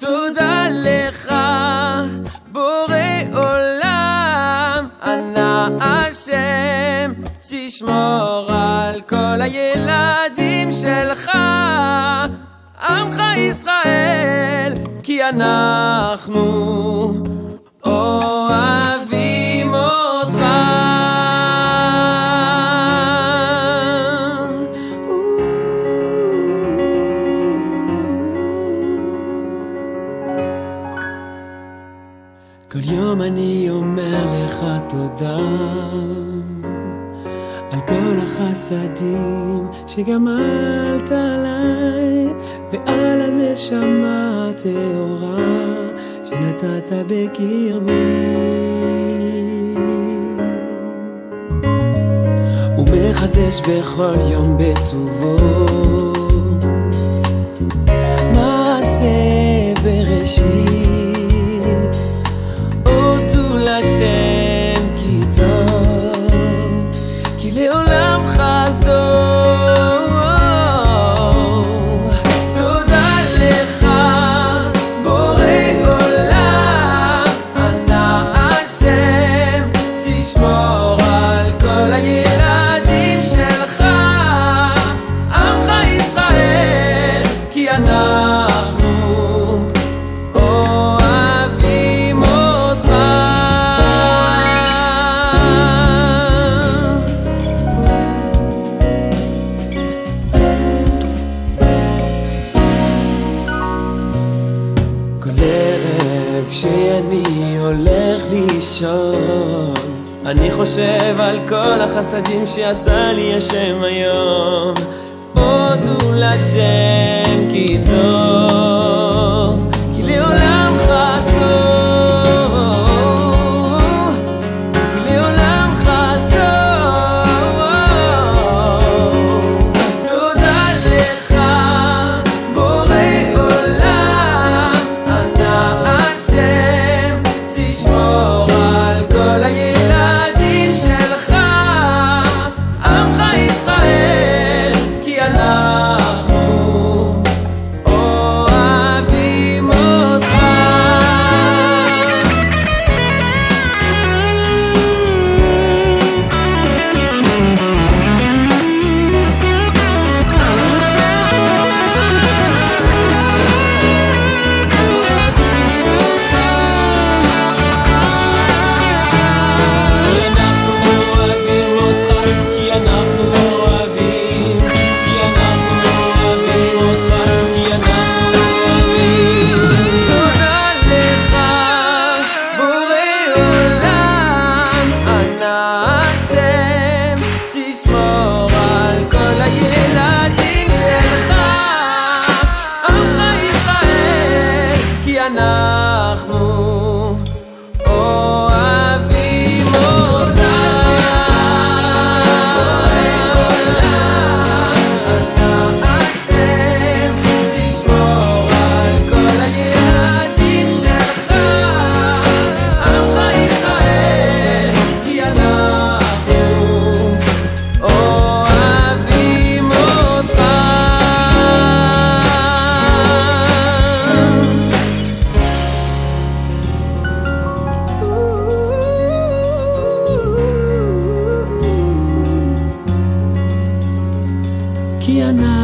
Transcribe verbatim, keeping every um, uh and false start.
תודה לך בורא עולם, ענה השם, שישמור על כל הילדים שלך, עמך ישראל, כי אנחנו אוהבים אותך. כל יום אני אומר לך תודה על כל החסדים שגמלת עליי, ועל הנשמה הטהורה שנתת בקרבי. ומחדש בכל יום בטובו מעשה בראשית, הודו להשם כי טוב, כי לעולם חסדו. כשאני הולך לישון אני חושב על כל החסדים שעשה לי השם היום, הודו להשם כי טוב, כי לעולם חסדו. Yeah, no.